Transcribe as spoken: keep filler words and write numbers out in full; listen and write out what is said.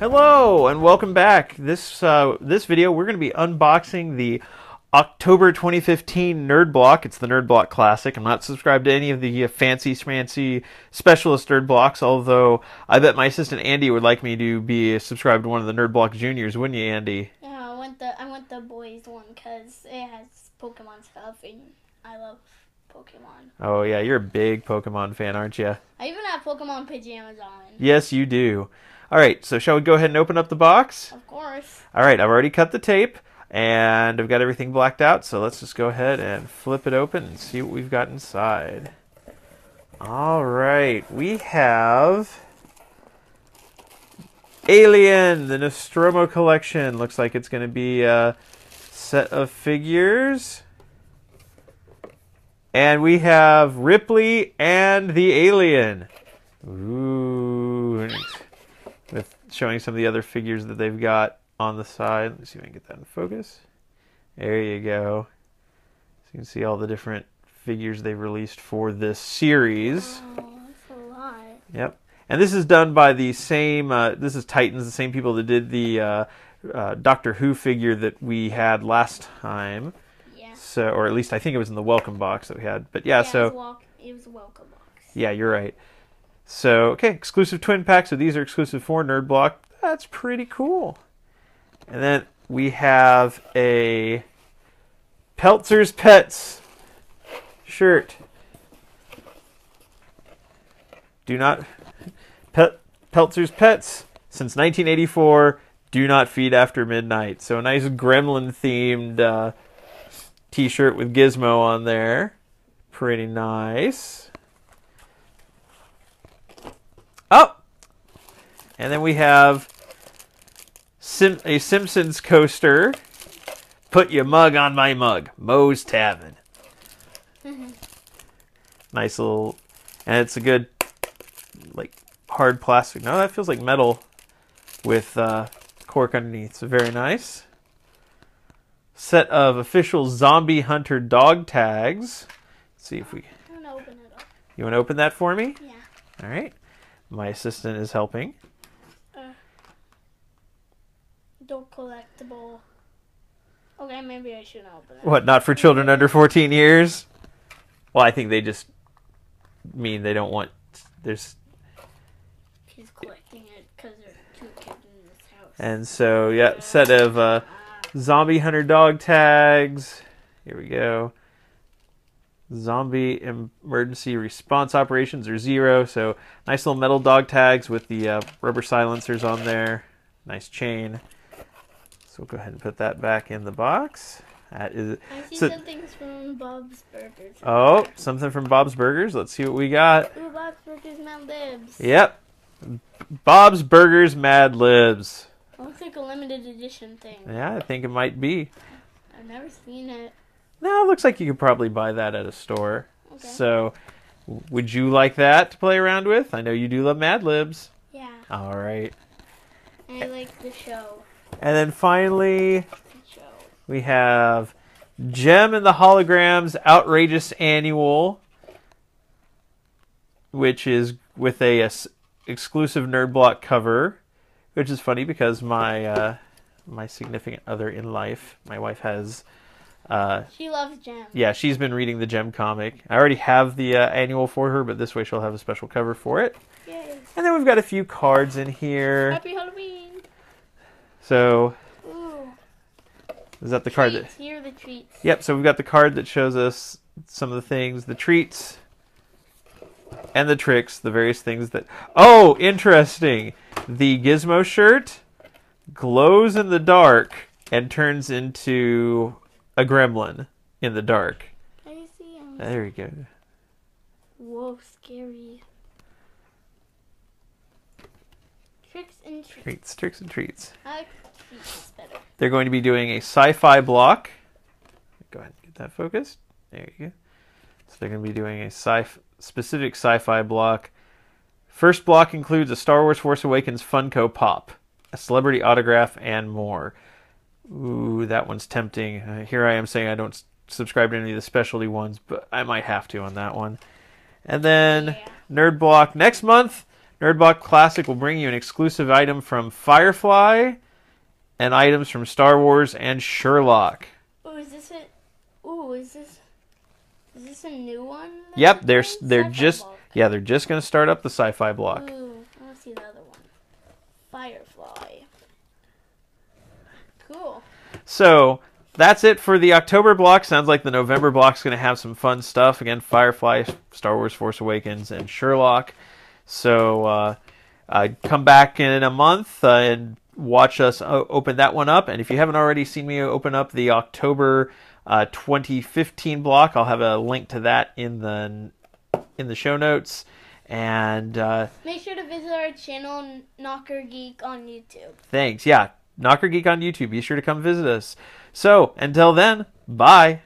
Hello and welcome back. This uh, this video we're going to be unboxing the October twenty fifteen Nerd Block. It's the Nerd Block Classic. I'm not subscribed to any of the uh, fancy schmancy specialist Nerd Blocks, although I bet my assistant Andy would like me to be subscribed to one of the Nerd Block Juniors, wouldn't you, Andy? Yeah, I want the I want the boys one because it has Pokemon stuff and I love Pokemon. Oh yeah, you're a big Pokemon fan, aren't you? I even have Pokemon pajamas on. Yes, you do. All right, so shall we go ahead and open up the box? Of course. All right, I've already cut the tape, and I've got everything blacked out, so let's just go ahead and flip it open and see what we've got inside. All right, we have Alien, the Nostromo Collection. Looks like it's going to be a set of figures. And we have Ripley and the Alien. Ooh, with showing some of the other figures that they've got on the side. Let me see if I can get that in focus. There you go. So you can see all the different figures they've released for this series. Oh, that's a lot. Yep. And this is done by the same, uh, this is Titans, the same people that did the uh, uh, Doctor Who figure that we had last time. Yeah. So, or at least I think it was in the welcome box that we had. But yeah, yeah so. It was, walk, it was a welcome box. Yeah, you're right. So, okay, exclusive twin pack. So these are exclusive for Nerd Block. That's pretty cool. And then we have a Peltzer's Pets shirt. Do not... Pet, Peltzer's Pets, since nineteen eighty-four, do not feed after midnight. So a nice Gremlin-themed uh, t-shirt with Gizmo on there. Pretty nice. Oh! And then we have Sim a Simpsons coaster. Put your mug on my mug. Moe's Tavern. Nice little... And it's a good, like, hard plastic. No, that feels like metal with uh, cork underneath. So very nice. Set of official Zombie Hunter dog tags. Let's see if we... I want to open it up. You want to open that for me? Yeah. All right. My assistant is helping. Uh, adult collectible. Okay, maybe I shouldn't open it. What, not for children maybe. Under fourteen years? Well, I think they just mean they don't want... There's... He's collecting it because there are two kids in this house. And so, yeah, yeah. Set of uh, Zombie Hunter dog tags. Here we go. Zombie emergency response operations are zero. So nice little metal dog tags with the uh, rubber silencers on there. Nice chain. So we'll go ahead and put that back in the box. That is. I see so, some things from Bob's Burgers. Oh, something from Bob's Burgers. Let's see what we got. Ooh, Bob's Burgers, Mad Libs. Yep. Bob's Burgers, Mad Libs. It looks like a limited edition thing. Yeah, I think it might be. I've never seen it. No, it looks like you could probably buy that at a store. Okay. So, would you like that to play around with? I know you do love Mad Libs. Yeah. All right. I like the show. And then finally, we have Jem and the Holograms Outrageous Annual, which is with a, a exclusive Nerd Block cover, which is funny because my uh, my significant other in life, my wife has... Uh, she loves Jem. Yeah, she's been reading the Jem comic. I already have the uh, annual for her, but this way she'll have a special cover for it. Yay. And then we've got a few cards in here. Happy Halloween! So, ooh. Is that the treats. Card that... Here are the treats. Yep, so we've got the card that shows us some of the things, the treats, and the tricks, the various things that... Oh, interesting! The Gizmo shirt glows in the dark and turns into... a gremlin in the dark. I see him. There we go. Whoa, scary. Tricks and treats. Treats, tricks and treats. I like treats better. They're going to be doing a sci-fi block. Go ahead and get that focused. There you go. So they're going to be doing a sci specific sci-fi block. First block includes a Star Wars Force Awakens Funko Pop, a celebrity autograph, and more. Ooh, that one's tempting. Uh, here I am saying I don't s subscribe to any of the specialty ones, but I might have to on that one. And then yeah. Nerd Block next month, Nerd Block Classic will bring you an exclusive item from Firefly and items from Star Wars and Sherlock. Oh, is this a, ooh, is this is this a new one? Yep, they're they're just block. yeah, they're just going to start up the Sci-Fi block. Ooh, I want to see the other one. Firefly. Cool. So, that's it for the October block. Sounds like the November block's going to have some fun stuff. Again, Firefly, Star Wars Force Awakens, and Sherlock. So uh, uh, come back in a month uh, and watch us open that one up. And if you haven't already seen me open up the October uh, twenty fifteen block, I'll have a link to that in the in the show notes. And uh, make sure to visit our channel, Knocker Geek, on YouTube. Thanks. Yeah, Knocker Geek on YouTube. Be sure to come visit us. So, until then, bye.